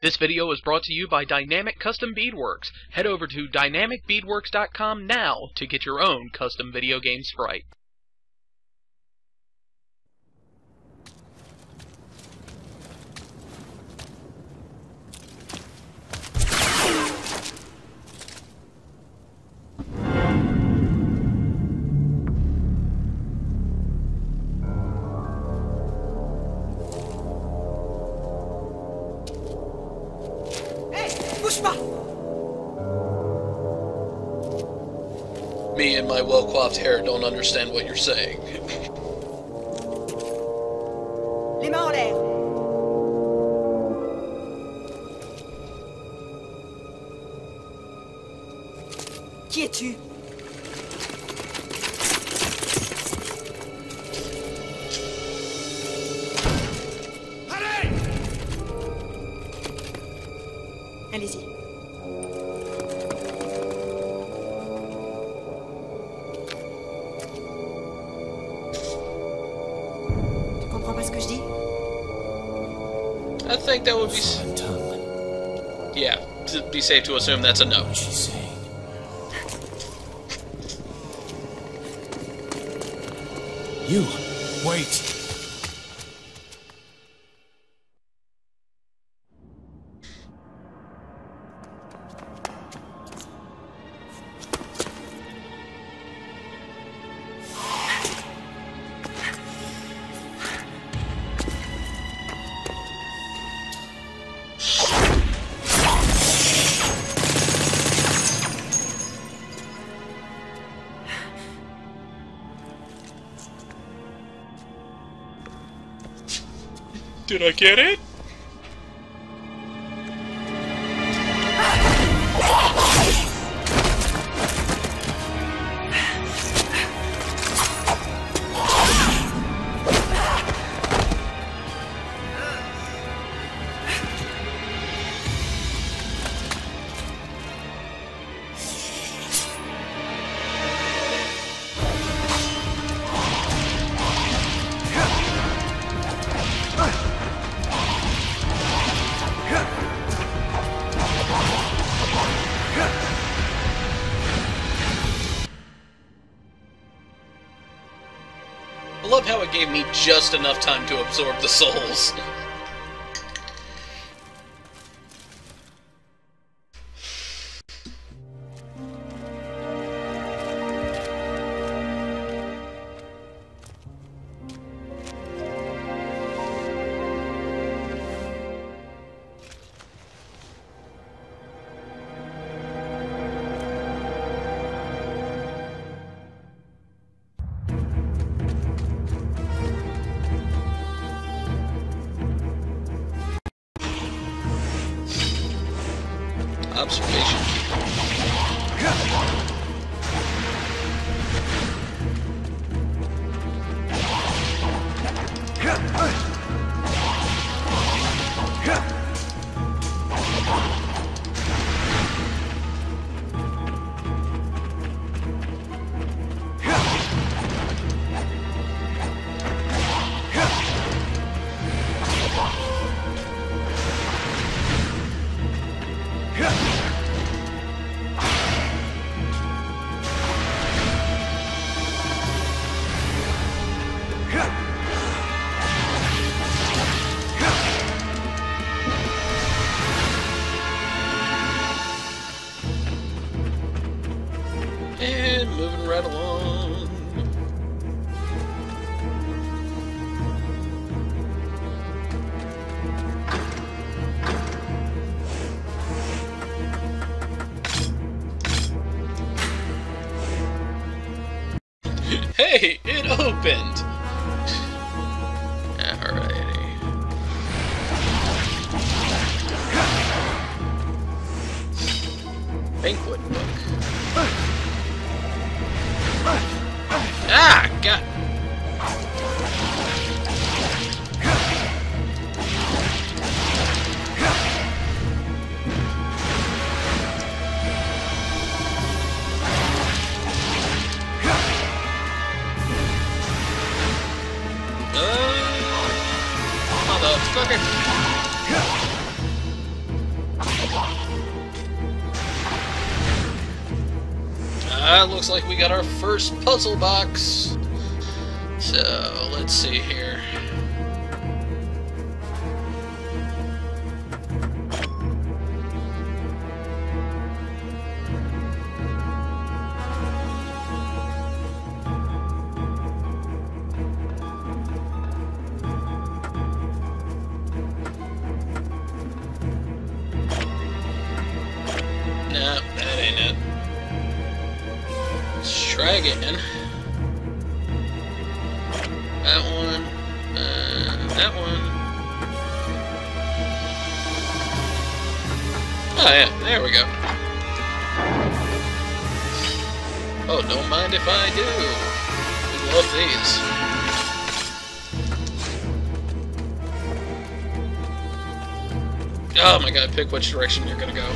This video is brought to you by Dynamic Custom Beadworks. Head over to dynamicbeadworks.com now to get your own custom video game sprite. Me and my well-coiffed hair don't understand what you're saying. Les mains en l'air. Qui es-tu? Allez! Allez-y. I think that would be... yeah, it'd be safe to assume that's a no. What's she saying? You! Wait! Did I get it? I love how it gave me just enough time to absorb the souls. Observation. And moving right along. Hey, it opened. Alrighty. Banquet book. Ah, God. Motherfucker. Looks like we got our first puzzle box. So, let's see here. No, that ain't it. Let's try again. That one. That one. Oh yeah, there we go. Oh, don't mind if I do. We love these. Oh my god, pick which direction you're gonna go.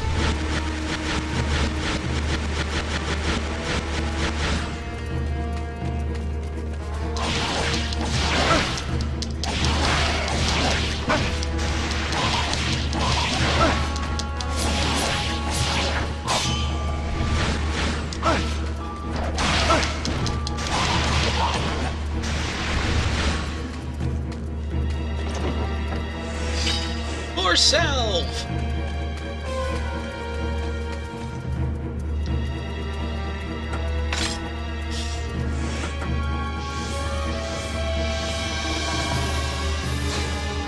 Yourself.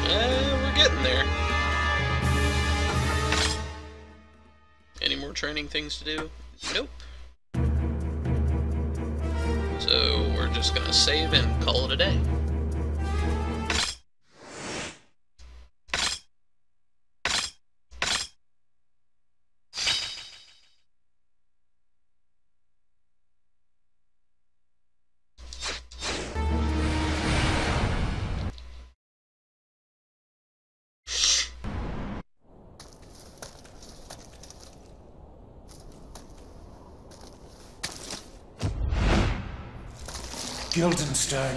We're getting there. Any more training things to do? Nope. So we're just gonna save and call it a day. Gildenstern.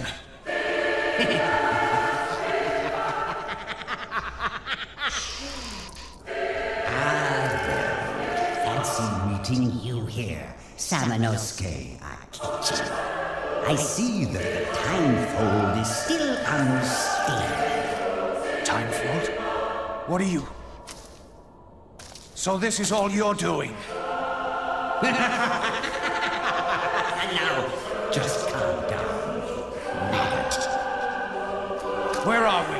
Fancy meeting you here, Samanosuke Akechi. I see that the timefold is still unstable. Timefold? What are you? So this is all you're doing? Now, just calm down. Where are we?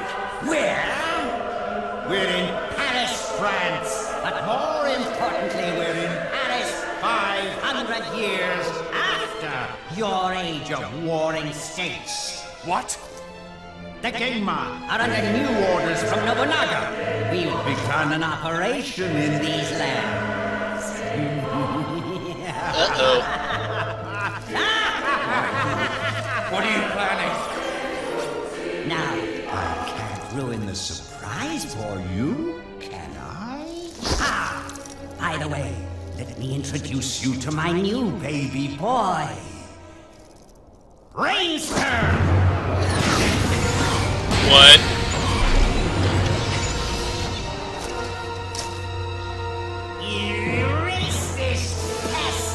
We're in Paris, France. But more importantly, we're in Paris 500 years after your age of warring states. What? The Genma are under new orders from Nobunaga. We've begun an operation in these lands. Uh-oh. What are you planning? Now, I can't ruin the surprise for you, can I? Ah! By the way, let me introduce you to my new baby boy. Rainster! What? Erase this pest!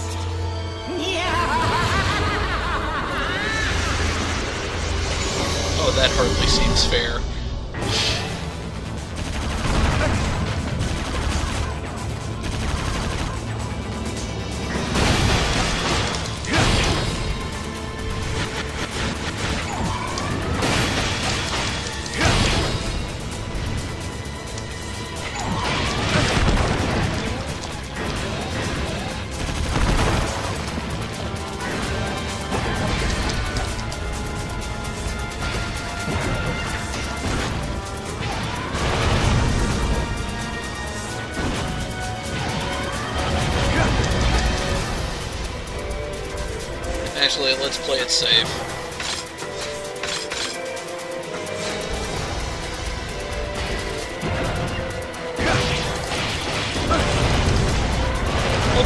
Oh, that hardly seems fair. Actually, let's play it safe.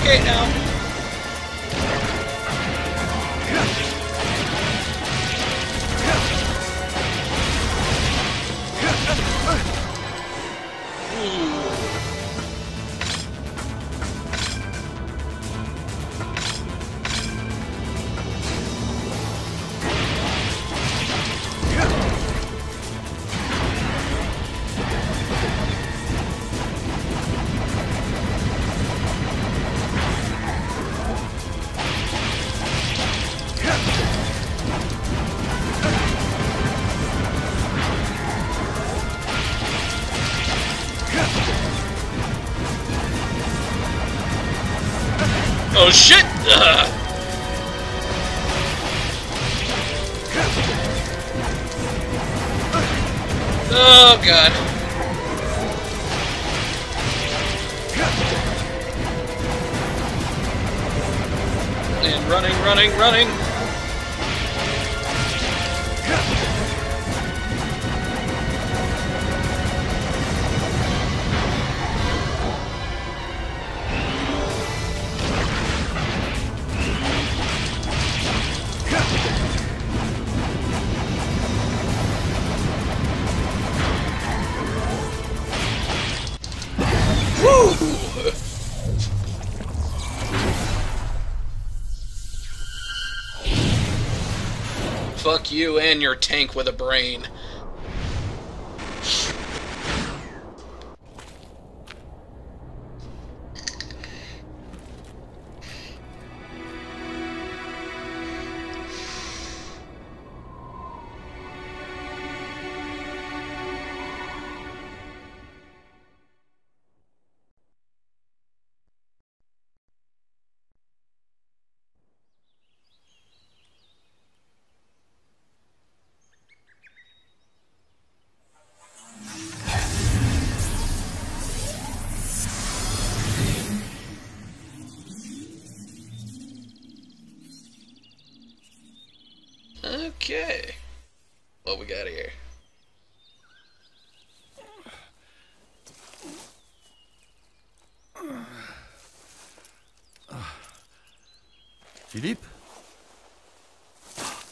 Okay, now. Oh shit! Oh god. And running. Fuck you and your tank with a brain. Okay, what we got here? Philippe?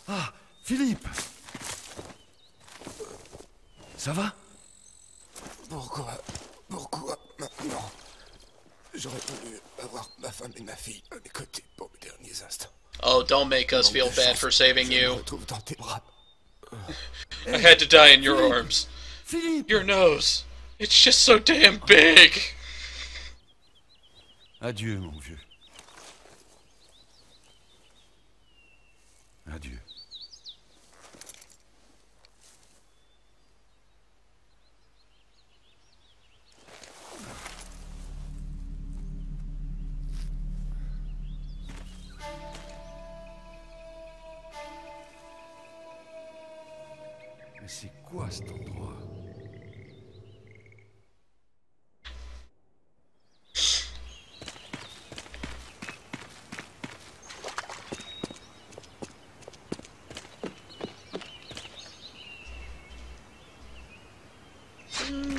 Ah, Philippe! Ça va? Pourquoi maintenant? J'aurais voulu avoir ma femme et ma fille à mes côtés pour mes derniers instants. Oh, don't make us feel bad for saving you. I had to die in your arms. Philippe. Your nose. It's just so damn big. Adieu, mon vieux. Adieu. C'est quoi cet endroit?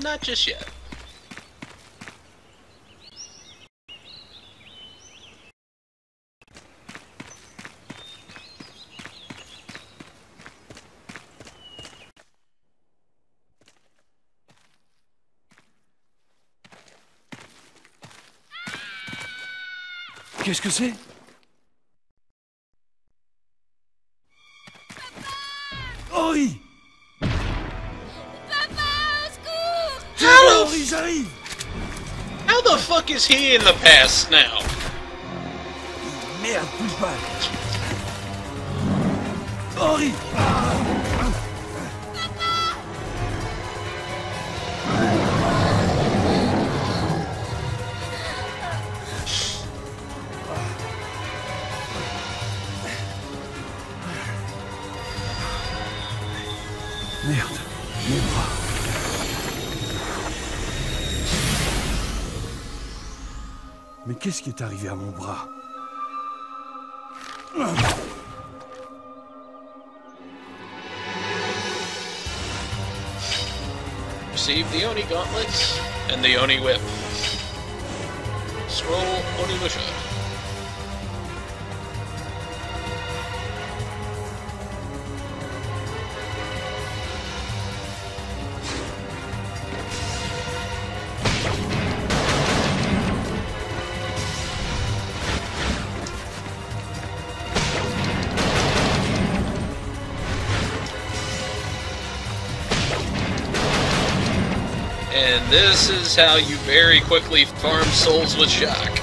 Not just yet. Qu'est-ce que c'est? Ori! Papa, au secours! How the f... arrive! How the fuck is he in the past now? Merde, bouge pas! Ori! Qu'est-ce qui est arrivé à mon bras? Receive the Oni gauntlets and the Oni whip. Scroll Onimusha. And this is how you very quickly farm souls with Jacques.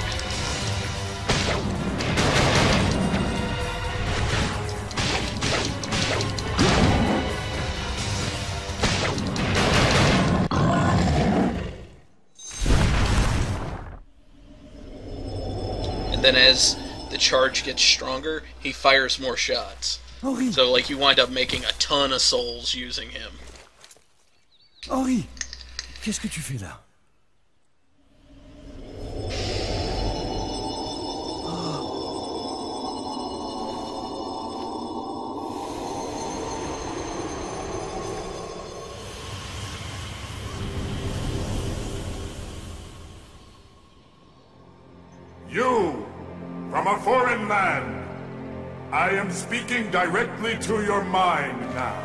And then as the charge gets stronger, he fires more shots. Ori. So, like, you wind up making a ton of souls using him. Ori, qu'est-ce que tu fais là? You, from a foreign land, I am speaking directly to your mind now.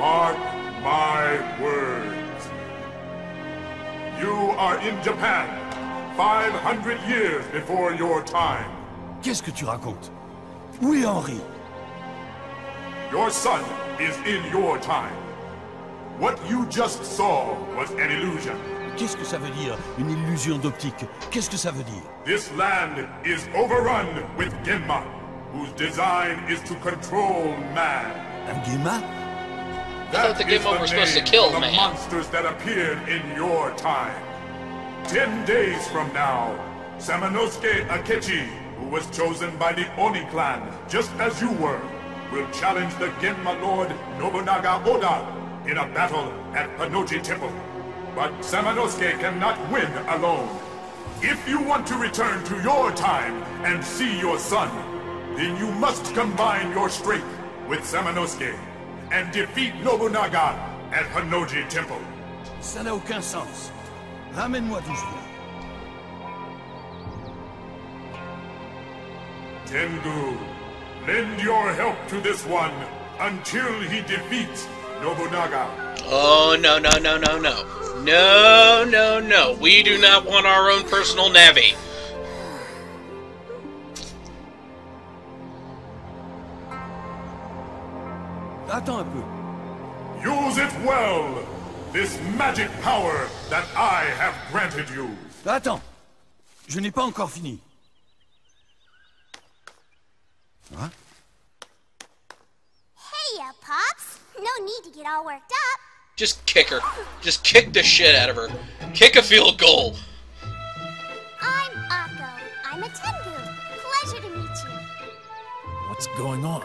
Mark my words. You are in Japan, 500 years before your time. Qu'est-ce que tu racontes? Oui, Henri. Your son is in your time. What you just saw was an illusion. Qu'est-ce que ça veut dire, une illusion d'optique? Qu'est-ce que ça veut dire? This land is overrun with Genma, whose design is to control man. And Genma? I thought the Genma were supposed to kill man. The monsters that appeared in your time. 10 days from now, Samanosuke Akechi, who was chosen by the Oni clan, just as you were, will challenge the Genma lord Nobunaga Oda in a battle at Panoji Temple. But Samanosuke cannot win alone. If you want to return to your time and see your son, then you must combine your strength with Samanosuke and defeat Nobunaga at Honnō-ji Temple. Ça n'a aucun sens. Ramène-moi d'où je viens. Tengu, lend your help to this one until he defeats Nobunaga. Oh, no, no, no, no, no. No, no, no. We do not want our own personal Navi. Attends un peu. Use it well, this magic power that I have granted you. Attends. Je n'ai pas encore fini. Huh? Hey, Pops. No need to get all worked up. Just kick her. Just kick the shit out of her. Kick a field goal. I'm Akko. I'm a Tengu. Pleasure to meet you. What's going on?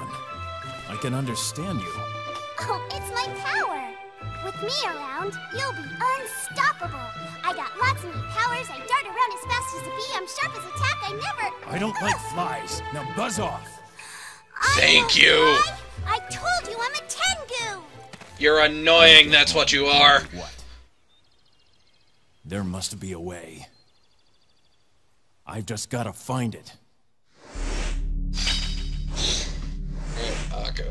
I can understand you. Oh, it's my power. With me around, you'll be unstoppable. I got lots of new powers. I dart around as fast as a bee. I'm sharp as a tack. I don't like flies. Now buzz off. Thank you. I told you I'm a Tengu. You're annoying, that's what you are. What? There must be a way. I've just gotta find it. Hey, Akko.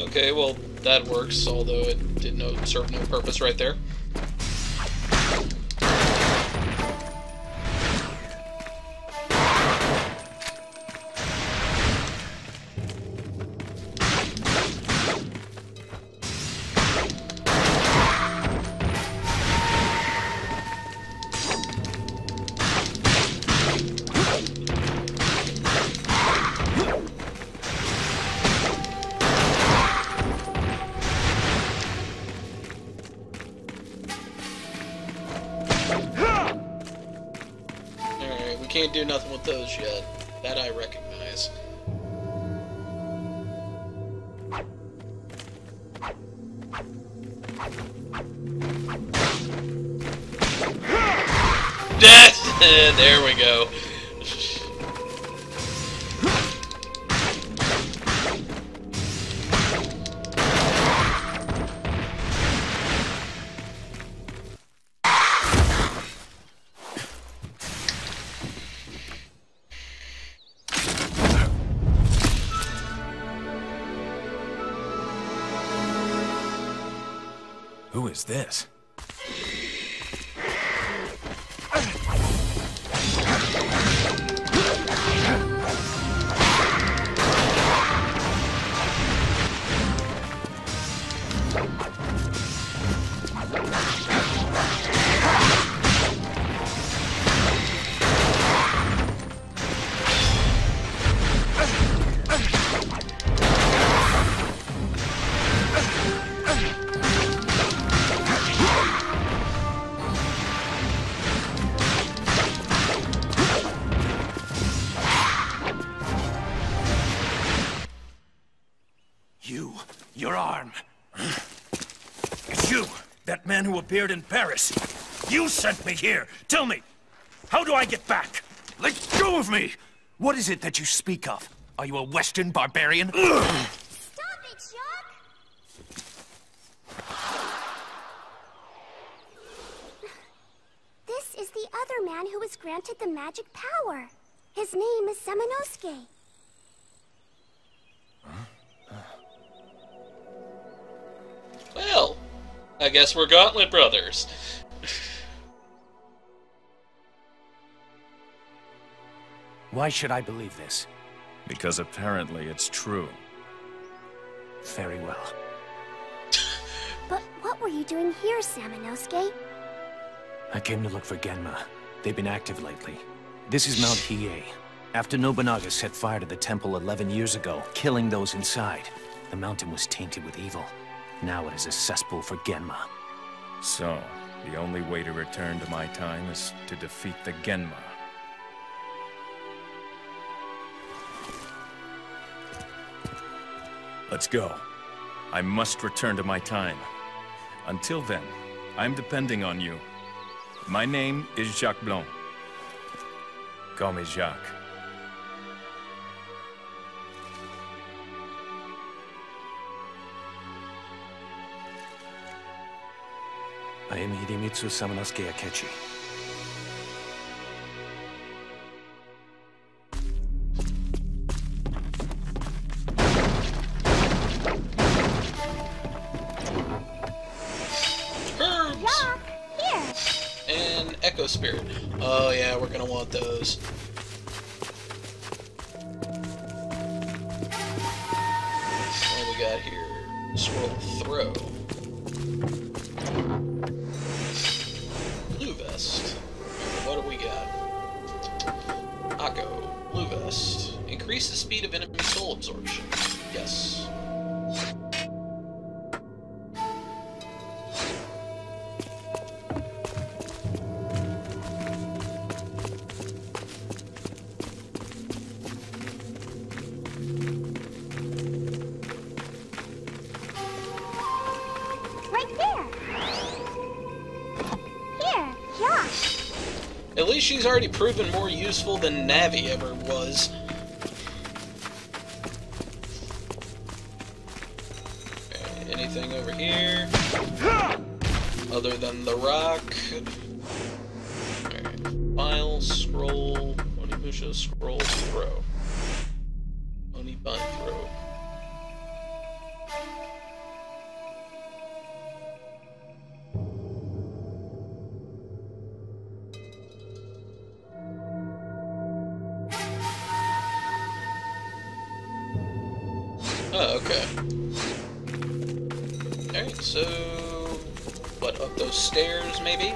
Okay, well, that works, although it did serve no purpose right there. Can't do nothing with those yet. That I recognize. There we go. Who is this? Who appeared in Paris. You sent me here. Tell me, how do I get back? Let go of me! What is it that you speak of? Are you a Western barbarian? Ugh. Stop it, Jacques! This is the other man who was granted the magic power. His name is Samanosuke. Well... I guess we're Gauntlet Brothers. Why should I believe this? Because apparently it's true. Very well. But what were you doing here, Samanosuke? I came to look for Genma. They've been active lately. This is Mount Hiei. After Nobunaga set fire to the temple 11 years ago, killing those inside, the mountain was tainted with evil. Now it is a cesspool for Genma. So, the only way to return to my time is to defeat the Genma. Let's go. I must return to my time. Until then, I'm depending on you. My name is Jacques Blanc. Call me Jacques. I am Hidemitsu Samanosuke Akechi. Herbs! Lock, here! And Echo Spirit. Oh yeah, we're gonna want those. What do we got here? Swirl Throw. What do we got? Akko, Blue Vest. Increase the speed of enemy soul absorption. Yes. She's already proven more useful than Navi ever was. Okay, anything over here? Other than the rock. Okay, file, scroll, Onimusha, scroll, throw. Onibine throw. Oh, okay. Alright, so... what, up those stairs, maybe?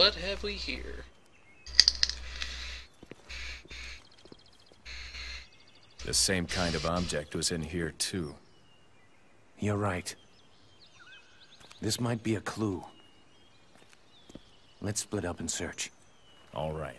what have we here? The same kind of object was in here, too. You're right. This might be a clue. Let's split up and search. All right.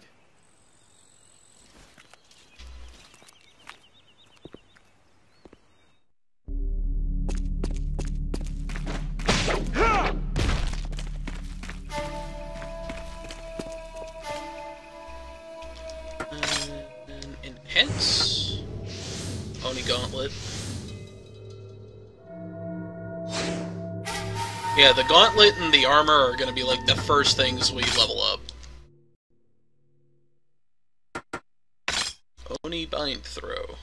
Yeah, the gauntlet and the armor are gonna be like the first things we level up. Oni bind throw.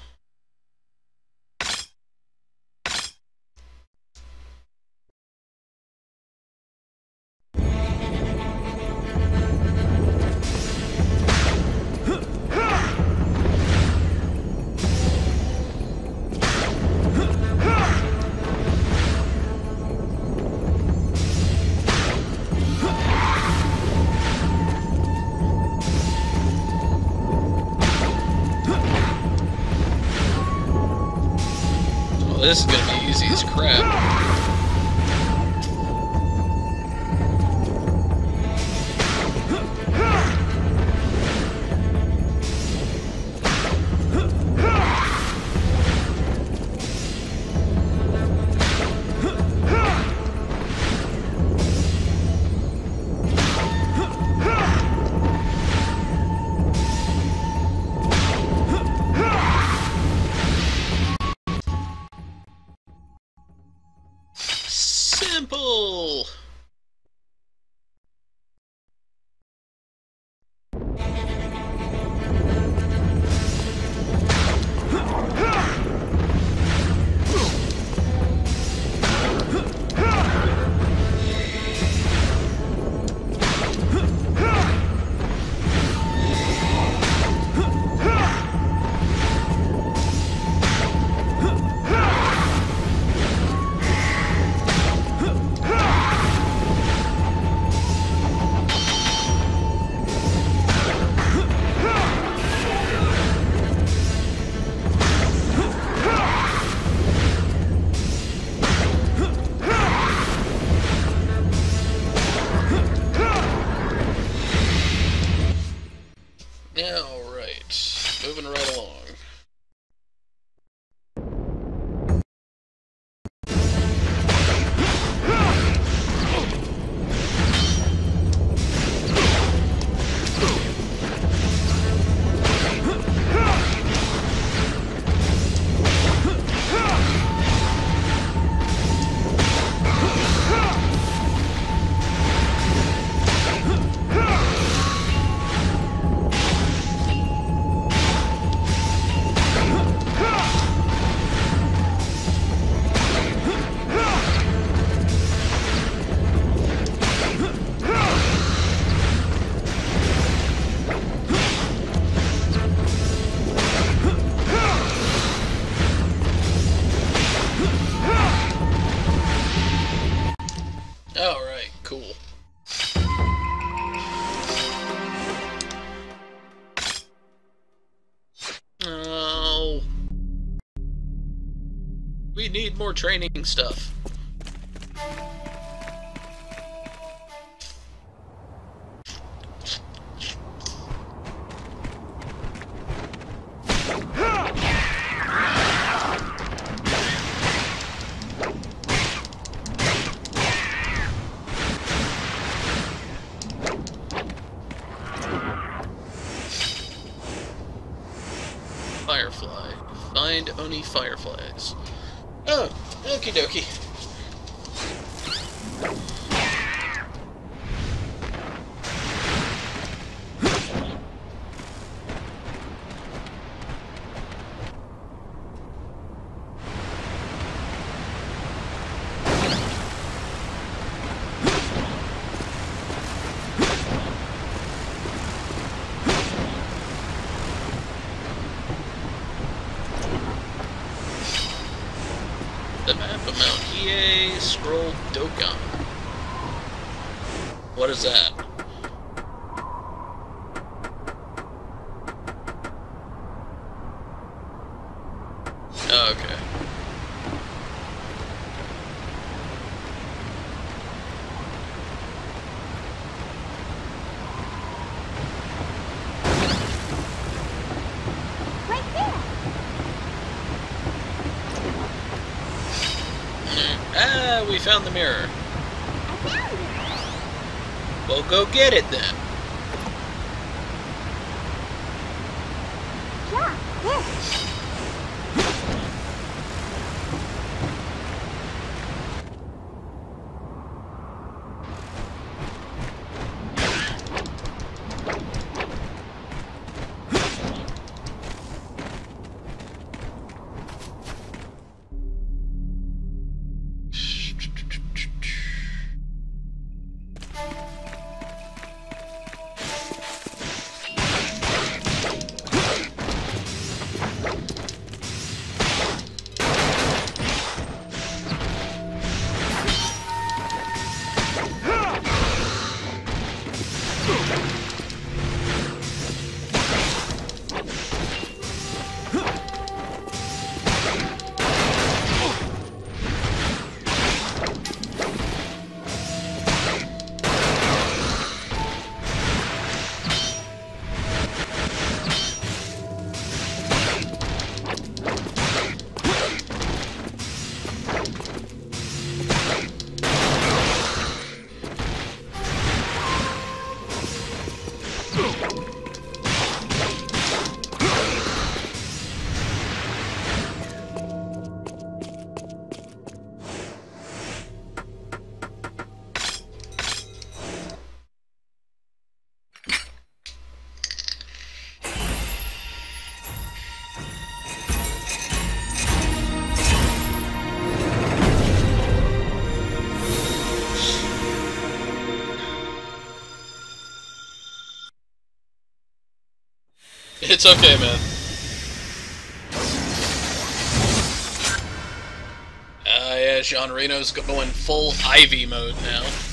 This is gonna be easy as crap. Need more training stuff. Firefly. Find Oni fireflies. Oh, okie dokie. The map of Mount Hiei, scroll Dokkan. What is that? we found the mirror. I found it. Well, go get it then. Yeah, yes. It's okay, man. Yeah, Jean Reno's going full Ivy mode now.